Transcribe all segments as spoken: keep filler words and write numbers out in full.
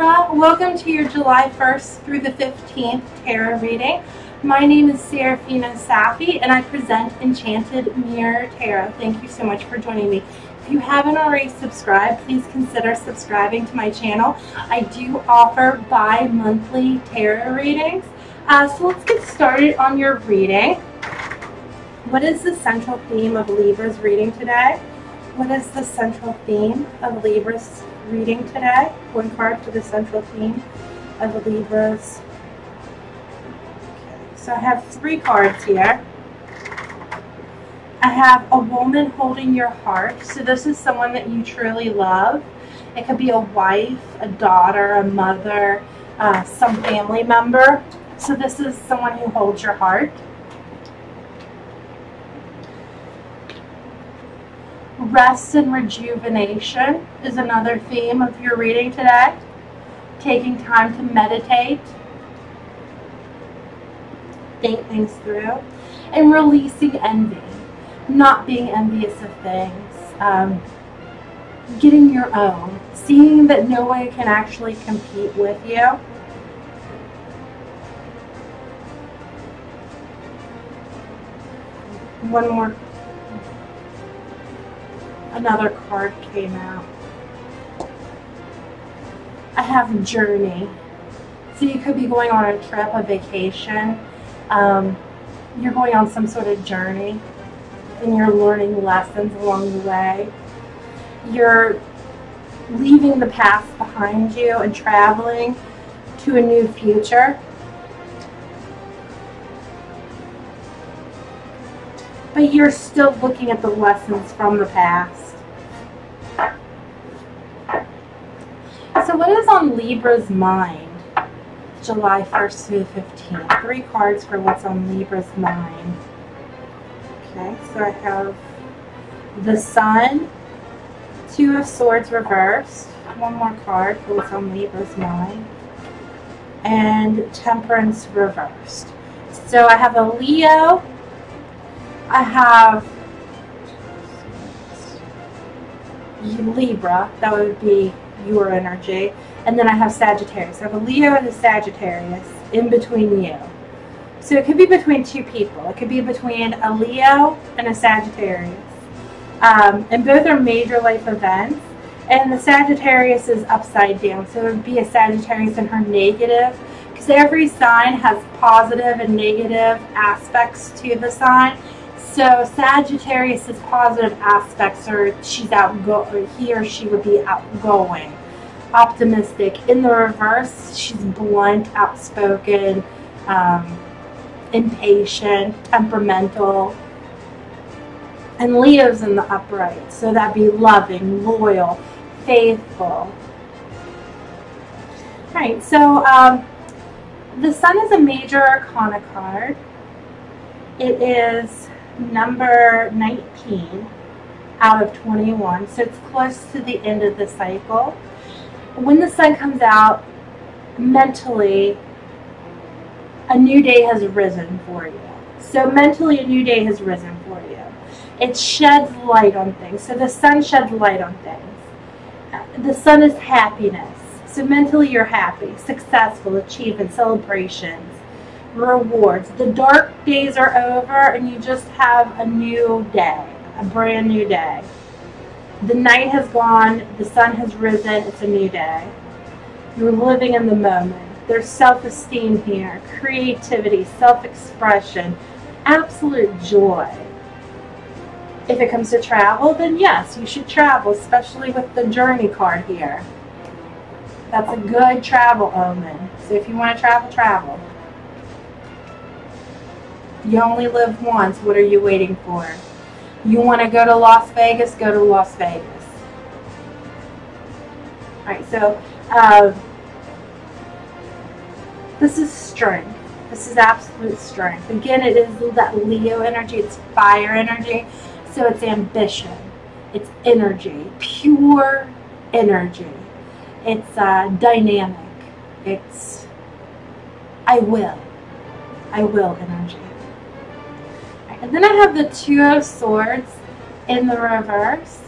Libra, welcome to your July first through the fifteenth tarot reading. My name is Seraphina Safi and I present Enchanted Mirror Tarot. Thank you so much for joining me. If you haven't already subscribed, please consider subscribing to my channel. I do offer bi-monthly tarot readings. Uh, so let's get started on your reading. What is the central theme of Libra's reading today? What is the central theme of Libra's reading today? One card for the central theme of Libra's. Okay, so I have three cards here. I have a woman holding your heart. So this is someone that you truly love. It could be a wife, a daughter, a mother, uh, some family member. So this is someone who holds your heart. Rest and rejuvenation is another theme of your reading today. Taking time to meditate, think things through, and releasing envy. Not being envious of things. Um, getting your own. Seeing that no one can actually compete with you. One more. Another card came out. I have a journey. So you could be going on a trip, a vacation. Um, you're going on some sort of journey and you're learning lessons along the way. You're leaving the past behind you and traveling to a new future. But you're still looking at the lessons from the past. So what is on Libra's mind? July first through the fifteenth. Three cards for what's on Libra's mind. Okay, so I have the Sun, Two of Swords reversed. One more card for what's on Libra's mind. And Temperance reversed. So I have a Leo. I have Libra, that would be your energy, and then I have Sagittarius. I have a Leo and a Sagittarius in between you. So it could be between two people. It could be between a Leo and a Sagittarius. Um, and both are major life events, and the Sagittarius is upside down. So it would be a Sagittarius in her negative, because every sign has positive and negative aspects to the sign. So Sagittarius's positive aspects are she's outgoing, he or she would be outgoing, optimistic. In the reverse, she's blunt, outspoken, um, impatient, temperamental. And Leo's in the upright, so that'd be loving, loyal, faithful. All right, so um, the Sun is a major arcana card. It is number nineteen out of twenty-one, so it's close to the end of the cycle. When the Sun comes out, mentally a new day has risen for you. So mentally a new day has risen for you. It sheds light on things. So the Sun sheds light on things. The Sun is happiness. So mentally you're happy, successful, achievement, celebrations, rewards. The dark days are over and you just have a new day, a brand new day. The night has gone, the Sun has risen, it's a new day. You're living in the moment. There's self-esteem here, creativity, self-expression, absolute joy. If it comes to travel, then yes, you should travel, especially with the journey card here. That's a good travel omen. So if you want to travel, travel. You only live once. What are you waiting for? You want to go to Las Vegas? Go to Las Vegas. All right, so uh, this is strength. This is absolute strength. Again, it is that Leo energy. It's fire energy. So it's ambition. It's energy. Pure energy. It's uh, dynamic. It's I will. I will energy. And then I have the Two of Swords in the reverse.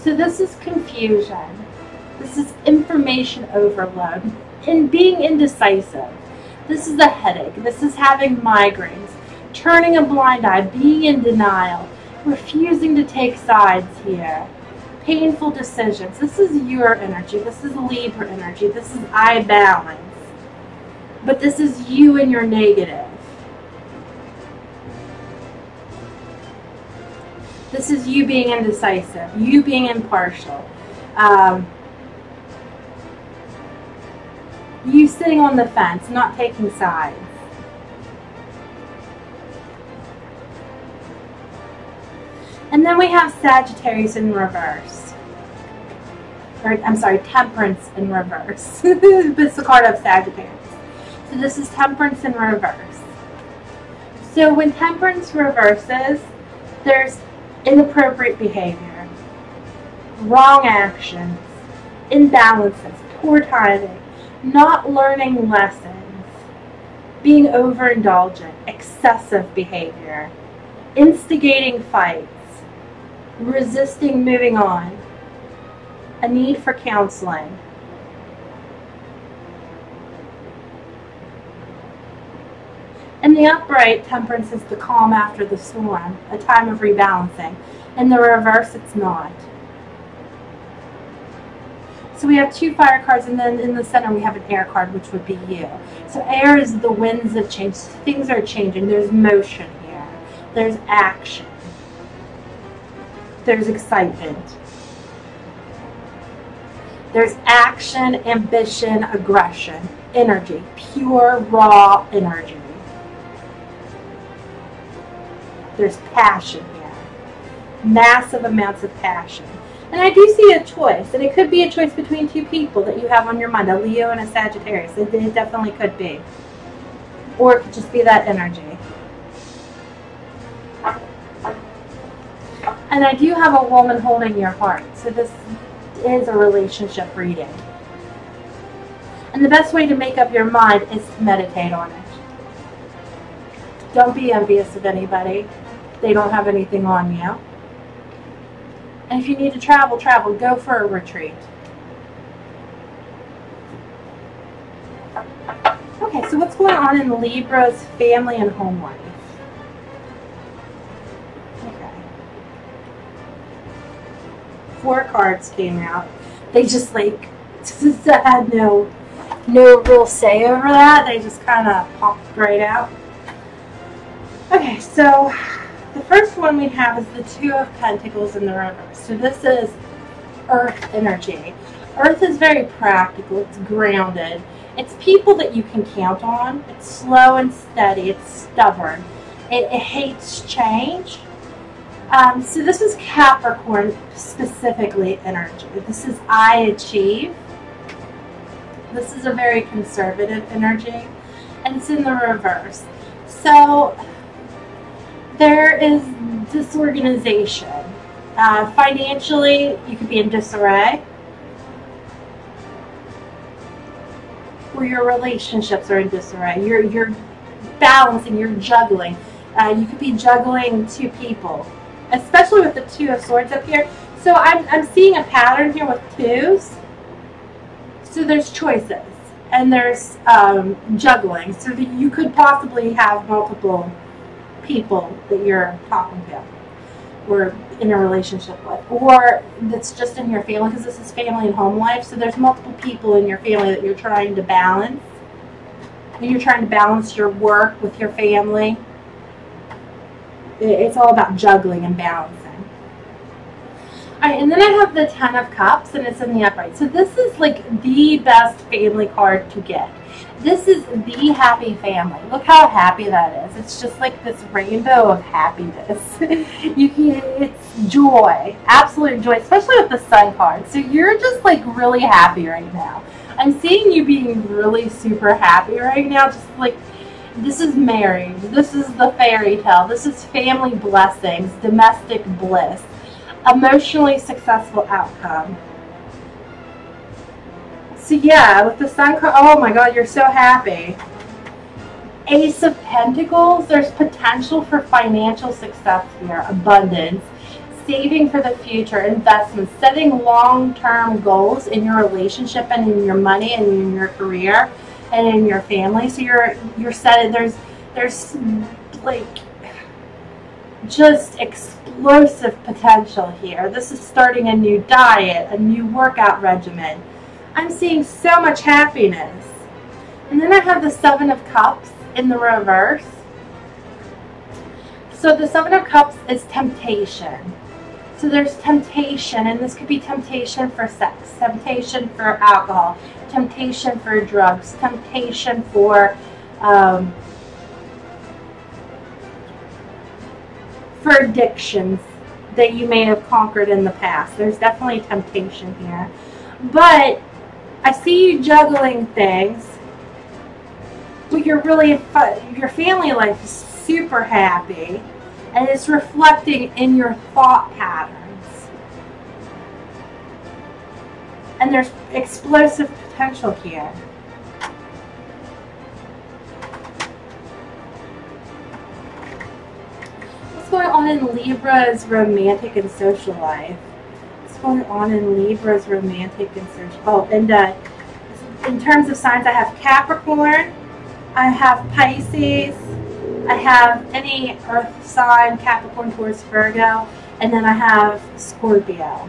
So this is confusion. This is information overload and being indecisive. This is a headache. This is having migraines, turning a blind eye, being in denial, refusing to take sides here. Painful decisions. This is your energy. This is Libra energy. This is I balance. But this is you and your negative. This is you being indecisive, you being impartial. Um, you sitting on the fence, not taking sides. And then we have Sagittarius in reverse. Or, I'm sorry, Temperance in reverse. It's the card of Sagittarius. So this is Temperance in reverse. So when Temperance reverses, there's inappropriate behavior, wrong actions, imbalances, poor timing, not learning lessons, being overindulgent, excessive behavior, instigating fights, resisting moving on, a need for counseling. In the upright, Temperance is the calm after the storm, a time of rebalancing. In the reverse, it's not. So we have two fire cards, and then in the center we have an air card, which would be you. So air is the winds of change. Things are changing. There's motion here. There's action. There's excitement. There's action, ambition, aggression, energy, pure, raw energy. There's passion here, massive amounts of passion. And I do see a choice, and it could be a choice between two people that you have on your mind, a Leo and a Sagittarius. It, it definitely could be. Or it could just be that energy. And I do have a woman holding your heart, so this is a relationship reading. And the best way to make up your mind is to meditate on it. Don't be envious of anybody. They don't have anything on you. And if you need to travel, travel. Go for a retreat. Okay, so what's going on in Libra's family and home life? Okay. Four cards came out. They just like had no, no real say over that. They just kind of popped right out. Okay, so the first one we have is the Two of Pentacles in the reverse. So this is Earth energy. Earth is very practical. It's grounded. It's people that you can count on. It's slow and steady. It's stubborn. It, it hates change. Um, so this is Capricorn specifically energy. This is I achieve. This is a very conservative energy. And it's in the reverse. So there is disorganization. Uh, financially, you could be in disarray. Or your relationships are in disarray. You're, you're balancing, you're juggling. Uh, you could be juggling two people, especially with the Two of Swords up here. So I'm, I'm seeing a pattern here with twos. So there's choices and there's um, juggling. So that you could possibly have multiple people that you're talking to or in a relationship with, or that's just in your family, because this is family and home life. So there's multiple people in your family that you're trying to balance, and you're trying to balance your work with your family. It's all about juggling and balancing. All right, and then I have the Ten of Cups, and it's in the upright. So this is like the best family card to get. This is the happy family. Look how happy that is. It's just like this rainbow of happiness. You can, it's joy, absolute joy, especially with the Sun card. So you're just like really happy right now. I'm seeing you being really super happy right now. Just like, this is marriage. This is the fairy tale. This is family blessings, domestic bliss, emotionally successful outcome. So yeah, with the Sun card, oh my God, you're so happy. Ace of Pentacles, there's potential for financial success here, abundance, saving for the future, investments, setting long-term goals in your relationship and in your money and in your career and in your family. So you're you're set. There's there's like just explosive potential here. This is starting a new diet, a new workout regimen. I'm seeing so much happiness. And then I have the Seven of Cups in the reverse. So the Seven of Cups is temptation. So there's temptation, and this could be temptation for sex, temptation for alcohol, temptation for drugs, temptation for um, for addictions that you may have conquered in the past. There's definitely temptation here. But I see you juggling things, but you're really fun. Your family life is super happy, and it's reflecting in your thought patterns. And there's explosive potential here. What's going on in Libra's romantic and social life? What's going on in Libra's romantic and social? Oh, and uh, in terms of signs, I have Capricorn, I have Pisces, I have any earth sign, Capricorn, Taurus, Virgo, and then I have Scorpio.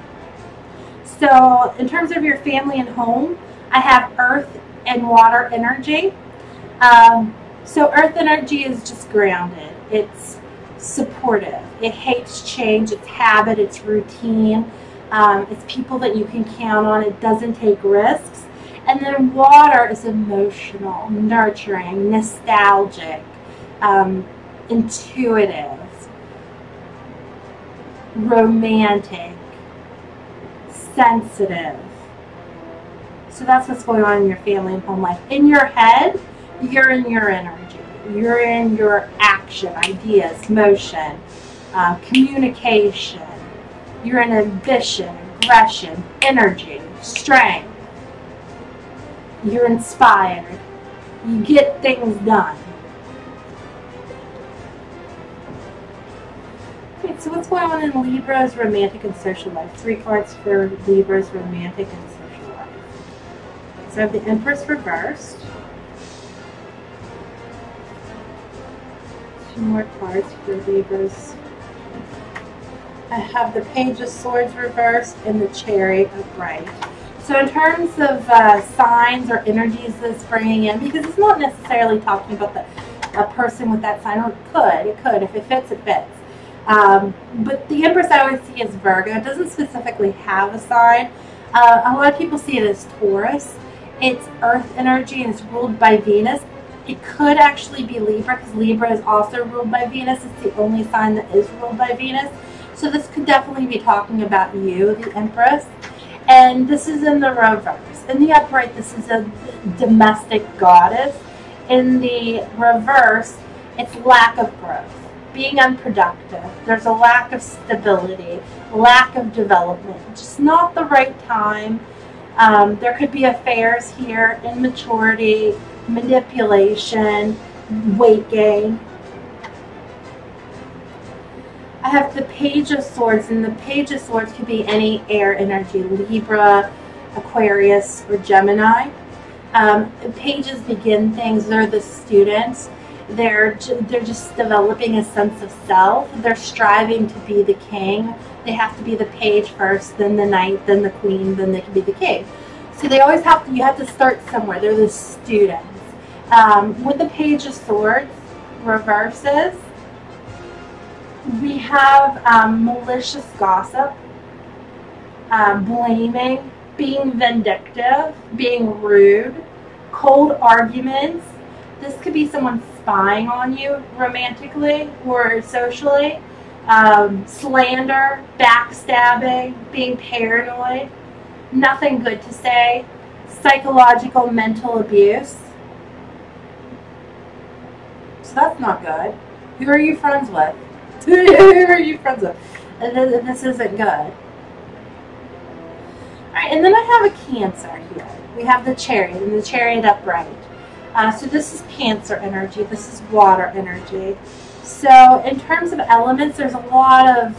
So in terms of your family and home, I have earth and water energy. Um, so earth energy is just grounded. It's supportive. It hates change. It's habit. It's routine. Um, it's people that you can count on. It doesn't take risks. And then water is emotional, nurturing, nostalgic. Um, intuitive, romantic, sensitive. So that's what's going on in your family and home life. In your head, you're in your energy. You're in your action, ideas, motion, uh, communication. You're in ambition, aggression, energy, strength. You're inspired. You get things done. So what's going on in Libra's romantic and social life? Three cards for Libra's romantic and social life. So I have the Empress reversed. Two more cards for Libra's. I have the Page of Swords reversed and the Chariot upright. So in terms of uh, signs or energies that's bringing in, because it's not necessarily talking about the, a person with that sign, or it could, it could. If it fits, it fits. Um, but the Empress I always see as Virgo. It doesn't specifically have a sign. Uh, a lot of people see it as Taurus. It's earth energy and it's ruled by Venus. It could actually be Libra, because Libra is also ruled by Venus. It's the only sign that is ruled by Venus. So this could definitely be talking about you, the Empress. And this is in the reverse. In the upright, this is a domestic goddess. In the reverse, it's lack of growth. Being unproductive. There's a lack of stability, lack of development, just not the right time. Um, there could be affairs here, immaturity, manipulation, weight gain. I have the Page of Swords, and the Page of Swords could be any air energy, Libra, Aquarius, or Gemini. Um, pages begin things, they're the students. They're, they're just developing a sense of self. They're striving to be the king. They have to be the page first, then the knight, then the queen, then they can be the king. So they always have to, you have to start somewhere. They're the students. Um, with the Page of Swords reverses, we have um, malicious gossip, um, blaming, being vindictive, being rude, cold arguments. This could be someone spying on you romantically or socially, um, slander, backstabbing, being paranoid, nothing good to say, psychological, mental abuse. So that's not good. Who are you friends with? Who are you friends with? And then this isn't good. All right, and then I have a Cancer here. We have the Chariot and the Chariot upright. Uh, so this is Cancer energy, this is water energy. So in terms of elements, there's a lot of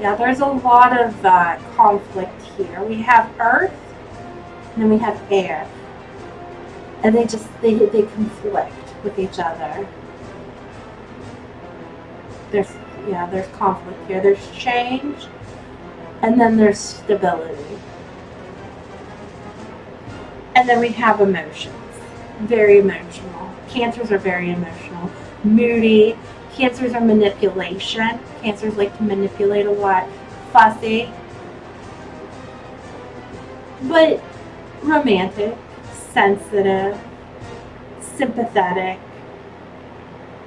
Yeah, there's a lot of uh, conflict here. We have Earth, and then we have Air. And they just, they, they conflict with each other. There's, yeah, there's conflict here. There's change, and then there's stability. And then we have emotions. Very emotional. Cancers are very emotional. Moody. Cancers are manipulation. Cancers like to manipulate a lot. Fussy. But romantic. Sensitive. Sympathetic.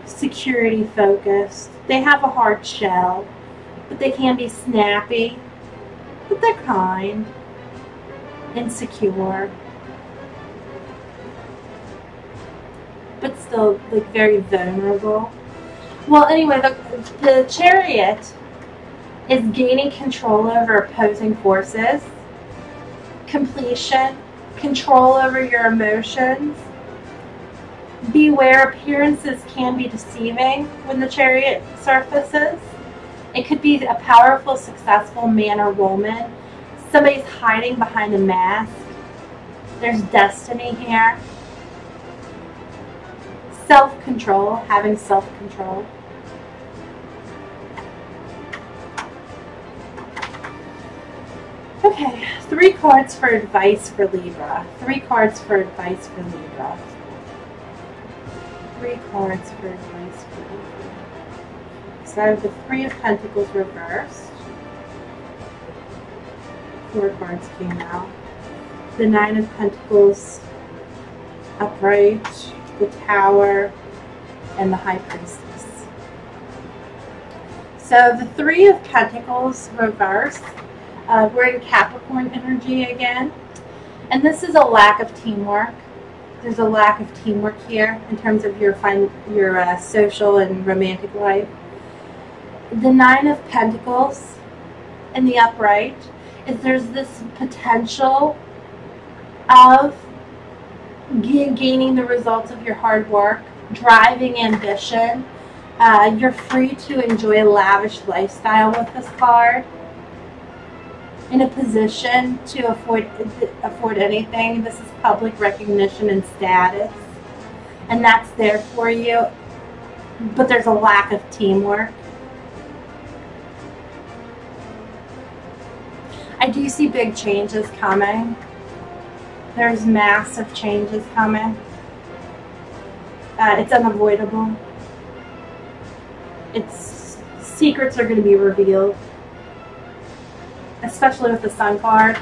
Security focused. They have a hard shell. But they can be snappy. But they're kind. Insecure. But still, like, very vulnerable. Well, anyway, the, the Chariot is gaining control over opposing forces, completion, control over your emotions. Beware, appearances can be deceiving when the Chariot surfaces. It could be a powerful, successful man or woman. Somebody's hiding behind a mask. There's destiny here. Self-control, having self-control. Okay, three cards for advice for Libra. Three cards for advice for Libra. Three cards for advice for Libra. So I have the Three of Pentacles reversed. Four cards came out. The Nine of Pentacles upright. The Tower, and the High Priestess. So the Three of Pentacles reversed. Uh, we're in Capricorn energy again. And this is a lack of teamwork. There's a lack of teamwork here in terms of your, fin your uh, social and romantic life. The Nine of Pentacles in the upright is there's this potential of gaining the results of your hard work, driving ambition. Uh, you're free to enjoy a lavish lifestyle with this card. In a position to afford afford anything. This is public recognition and status, and that's there for you. But there's a lack of teamwork. I do see big changes coming. There's massive changes coming. Uh, it's unavoidable. It's secrets are going to be revealed, especially with the Sun card.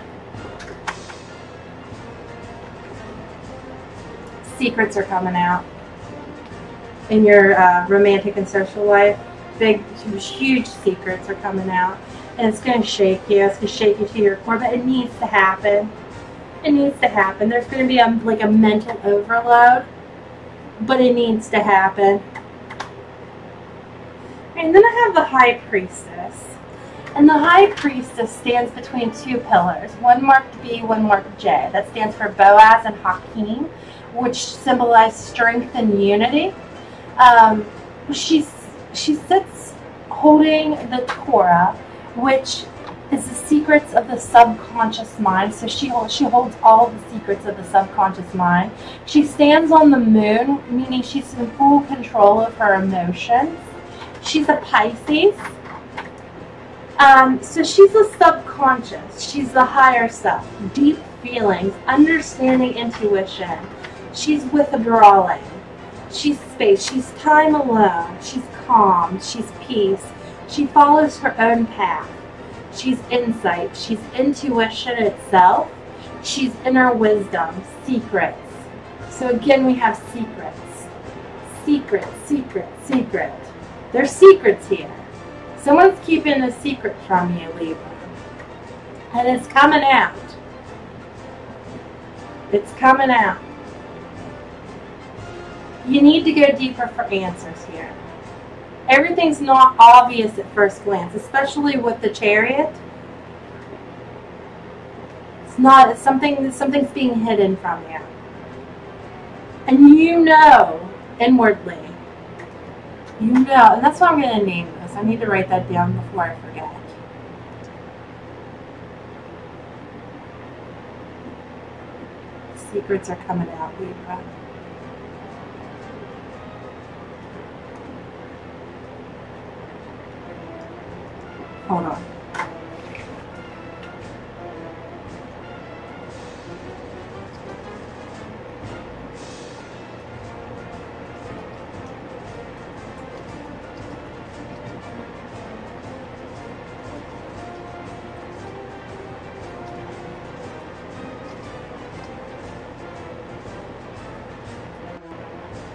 Secrets are coming out in your uh, romantic and social life. Big, huge secrets are coming out, and it's going to shake you. It's going to shake you to your core, but it needs to happen. It needs to happen. There's going to be a, like a mental overload, but it needs to happen. And then I have the High Priestess. And the High Priestess stands between two pillars, one marked B, one marked J. That stands for Boaz and Hakeem, which symbolize strength and unity. Um, she's, she sits holding the Torah, which is the secrets of the subconscious mind. So she holds, she holds all the secrets of the subconscious mind. She stands on the moon, meaning she's in full control of her emotions. She's a Pisces. Um, so she's the subconscious. She's the higher self. Deep feelings, understanding, intuition. She's withdrawing. She's space. She's time alone. She's calm. She's peace. She follows her own path. She's insight. She's intuition itself. She's inner wisdom. Secrets. So again, we have secrets. Secret, secret, secret. There's secrets here. Someone's keeping a secret from you, Libra. And it's coming out. It's coming out. You need to go deeper for answers here. Everything's not obvious at first glance, especially with the Chariot. It's not, it's something, something's being hidden from you. And you know inwardly. You know, and that's what I'm going to name this. I need to write that down before I forget. secrets are coming out, Libra. Hold on.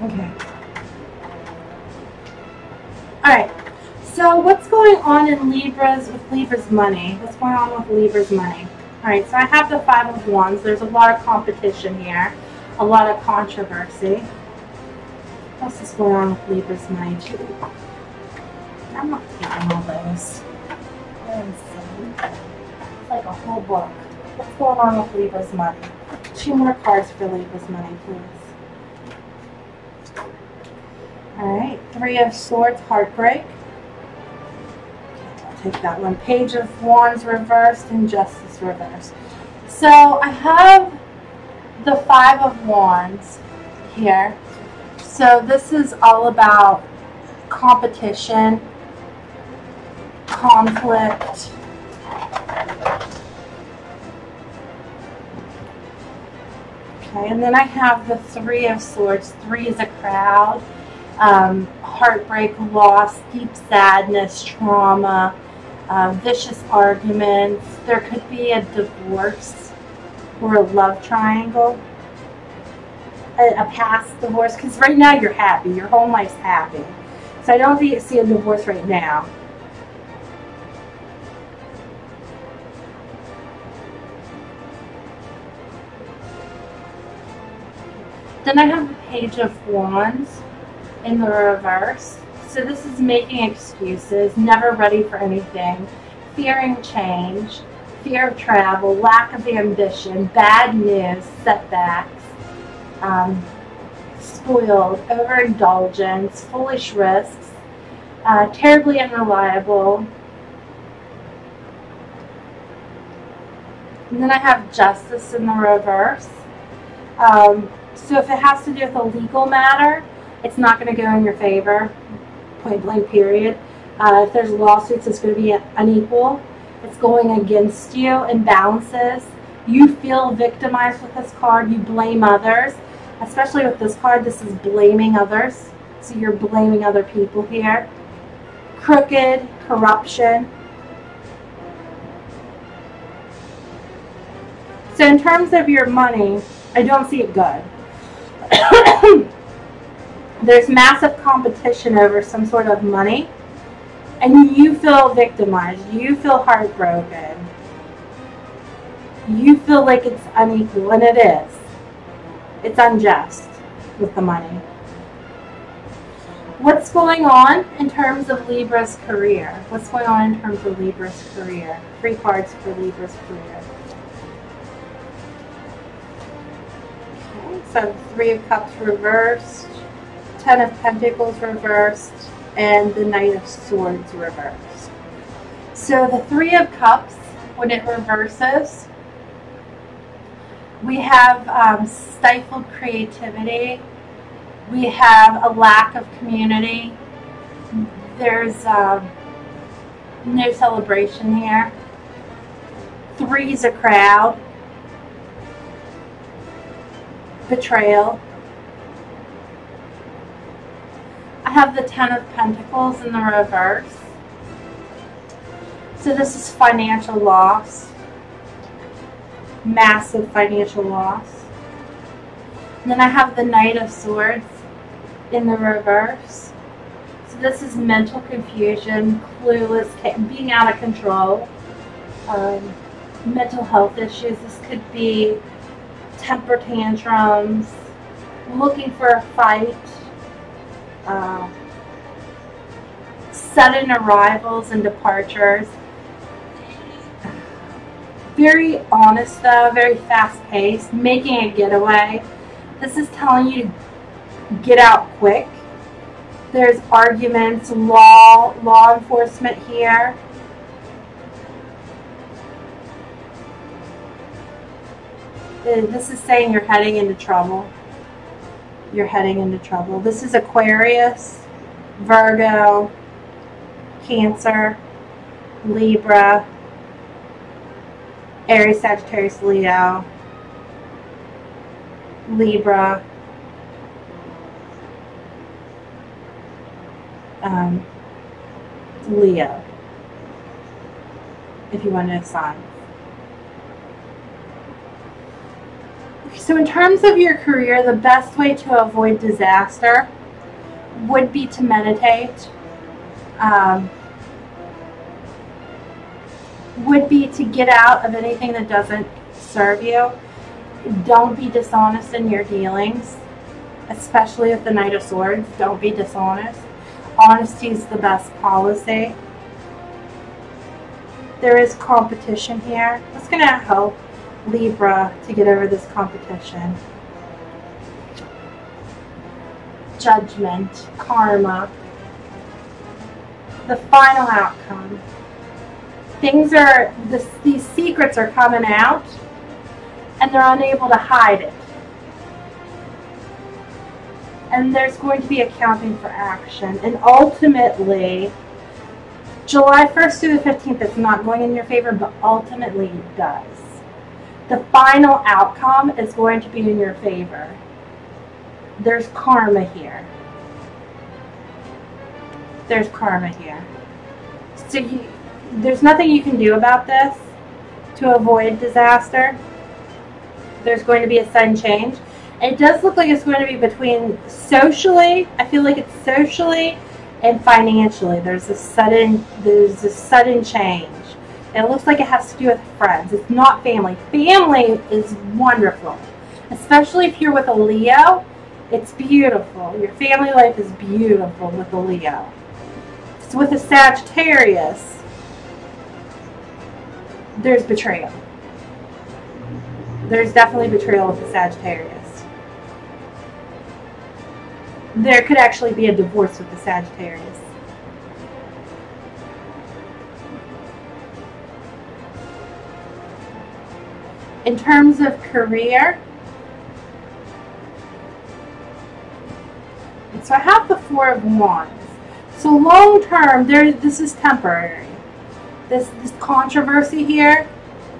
Okay. All right. So what's going on in Libra's with Libra's money? What's going on with Libra's money? All right. So I have the Five of Wands. There's a lot of competition here, a lot of controversy. What else is going on with Libra's money? I'm not getting all those. It's like a whole book. What's going on with Libra's money? Two more cards for Libra's money, please. Alright, Three of Swords, Heartbreak. I'll take that one. Page of Wands reversed and Justice reversed. So I have the Five of Wands here. So this is all about competition, conflict. Okay, and then I have the Three of Swords. Three is a crowd. Um, heartbreak, loss, deep sadness, trauma, uh, vicious arguments. There could be a divorce or a love triangle, a, a past divorce, because right now you're happy. Your home life's happy. So I don't see a divorce right now. Then I have the Page of Wands in the reverse. So this is making excuses, never ready for anything, fearing change, fear of travel, lack of ambition, bad news, setbacks, um, spoiled, overindulgence, foolish risks, uh, terribly unreliable. And then I have Justice in the reverse. Um, so if it has to do with a legal matter, it's not going to go in your favor, point blank period. Uh, if there's lawsuits, it's going to be unequal. It's going against you, imbalances. You feel victimized with this card. You blame others, especially with this card. This is blaming others. So you're blaming other people here. Crooked, corruption. So in terms of your money, I don't see it good. There's massive competition over some sort of money, and you feel victimized. You feel heartbroken. You feel like it's unequal, and it is. It's unjust with the money. What's going on in terms of Libra's career? What's going on in terms of Libra's career? Three cards for Libra's career. Okay, so Three of Cups reversed, Ten of Pentacles reversed, and the Knight of Swords reversed. So the Three of Cups, when it reverses, we have um, stifled creativity. We have a lack of community. There's um, no celebration here. Three's a crowd. Betrayal. I have the Ten of Pentacles in the reverse. So this is financial loss. Massive financial loss. And then I have the Knight of Swords in the reverse. So this is mental confusion, clueless, being out of control, um, mental health issues. This could be temper tantrums, looking for a fight, Uh, sudden arrivals and departures. Very honest though, very fast paced, making a getaway. This is telling you to get out quick. There's arguments, law, law enforcement here. and this is saying you're heading into trouble. You're heading into trouble. This is Aquarius, Virgo, Cancer, Libra, Aries, Sagittarius, Leo, Libra, um, Leo, if you want to assign. So in terms of your career, the best way to avoid disaster would be to meditate, um, would be to get out of anything that doesn't serve you. Don't be dishonest in your dealings, especially with the Knight of Swords. Don't be dishonest. Honesty is the best policy. There is competition here. That's going to help Libra to get over this competition. Judgment, karma, the final outcome. Things are, this, these secrets are coming out and they're unable to hide it. And there's going to be accounting for action. And ultimately, July first through the fifteenth is not going in your favor, but ultimately it does. The final outcome is going to be in your favor. There's karma here. There's karma here. So you, there's nothing you can do about this to avoid disaster. There's going to be a sudden change. It does look like it's going to be between socially, I feel like it's socially and financially. There's a sudden, there's a sudden change. It looks like it has to do with friends. It's not family. Family is wonderful. Especially if you're with a Leo, it's beautiful. Your family life is beautiful with a Leo. So with a Sagittarius, there's betrayal. There's definitely betrayal with a Sagittarius. There could actually be a divorce with the Sagittarius. In terms of career, so I have the Four of Wands. So long term, there, this is temporary. This, this controversy here,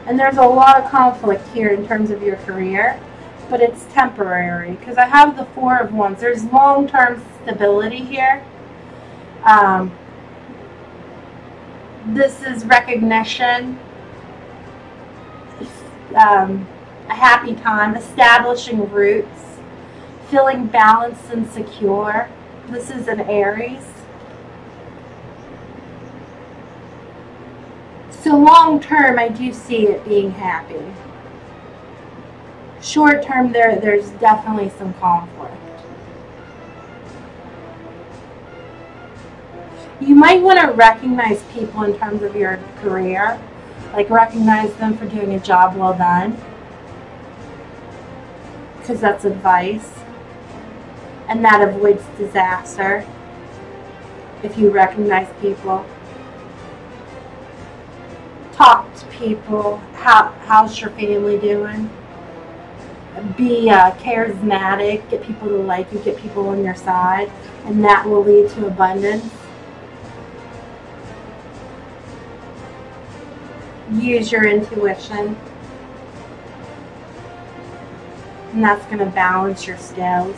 and there's a lot of conflict here in terms of your career, but it's temporary because I have the Four of Wands. There's long term stability here. Um, this is recognition. Um, a happy time, establishing roots, feeling balanced and secure. This is an Aries. So long term, I do see it being happy. Short term, there, there's definitely some conflict. You might want to recognize people in terms of your career. Like, recognize them for doing a job well done, because that's advice, and that avoids disaster if you recognize people. Talk to people. How, how's your family doing? Be uh, charismatic. Get people to like you. Get people on your side, and that will lead to abundance. Use your intuition, and that's going to balance your scales.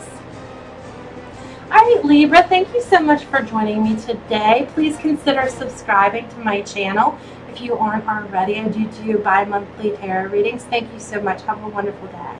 Alright, Libra, thank you so much for joining me today. Please consider subscribing to my channel if you aren't already. I do do bi-monthly tarot readings. Thank you so much. Have a wonderful day.